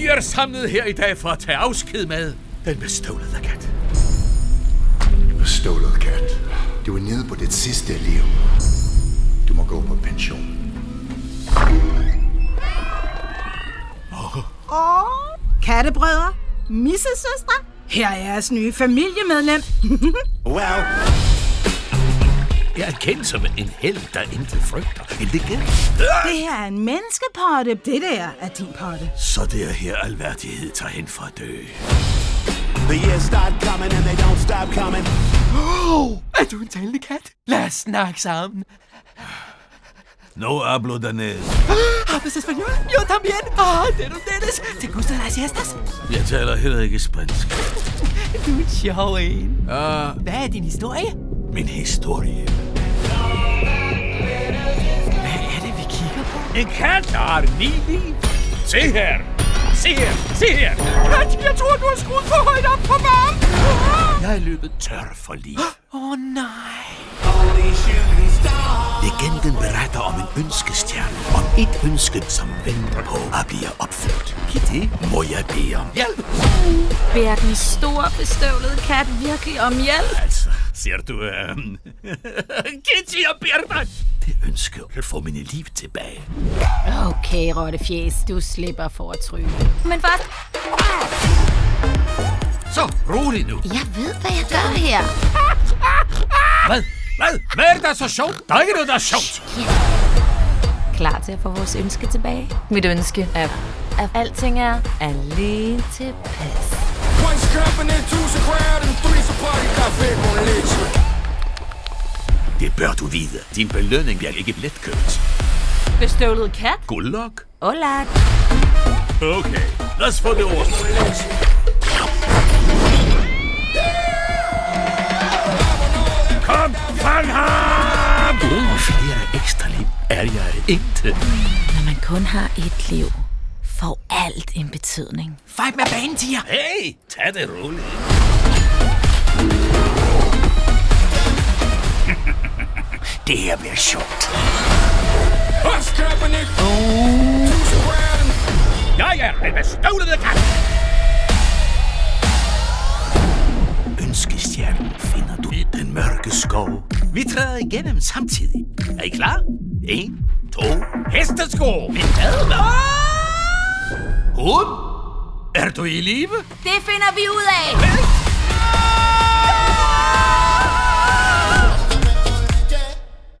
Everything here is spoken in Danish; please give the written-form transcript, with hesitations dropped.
Vi er samlet her i dag for at tage afsked med den bestøvlede kat. Den bestøvlede kat. Du er nede på dit sidste liv. Du må gå på pension. Kattebrødre, missesøstre, her er jeres nye familiemedlem. Wow! Jeg er kendt som en held, der intet frygter. En legende. Det her er en menneskepotte. Det der er din potte. Så det er her alværdighed tager hen for at dø. The years start coming and they don't stop coming. Oh, er du en talende kat? Lad os snakke sammen. No hablo danés. ¿Hablas español? Yo también. Ah, ¿de dónde eres? ¿Te gustan las siestas? Jeg taler heller ikke spansk. Du er en sjov en. Hvad er din historie? Min historie? Hvad er det, vi kigger på? En kat har liv. Se her. Se her. Se her. Kat, jeg tror, du har skruet for højt op på varmen. Jeg er løbet tør for liv. Åh, nej. Legenden beretter om en ønskestjerne, om et ønske, som venter på at blive opfyldt. Det må jeg bede om hjælp. Beder den store bestøvlede kat virkelig om hjælp? Altså, siger du, Kitty og Birda? Det ønsker at få mine liv tilbage. Okay, Rotte Fjes, du slipper for at trylle. Men først... Så, rolig nu. Jeg ved, hvad jeg gør her. Hvad? Hvad er det, der er så sjovt? Der er ikke noget, der er sjovt. Yeah. Klar til at få vores ønske tilbage? Mit ønske er, at alting er alene tilpas. Det bør du vide. Din belønning bliver ikke letkøbt. Bestøvlet kat? Guldlok? Guldlok. Okay, lad os få det ord. Uden flere ekstra liv er jeg intet. Når man kun har et liv, får alt en betydning. Fight med banen, tiger! Hey, tag det roligt. Det her bliver sjovt. Jeg er den bestøvlede kat. Ønskestjernen finder du i den mørke skov. Vi træder igennem samtidig. Er I klar? 1, 2, hestesko! Min adler! Hun? Er du i live? Det finder vi ud af!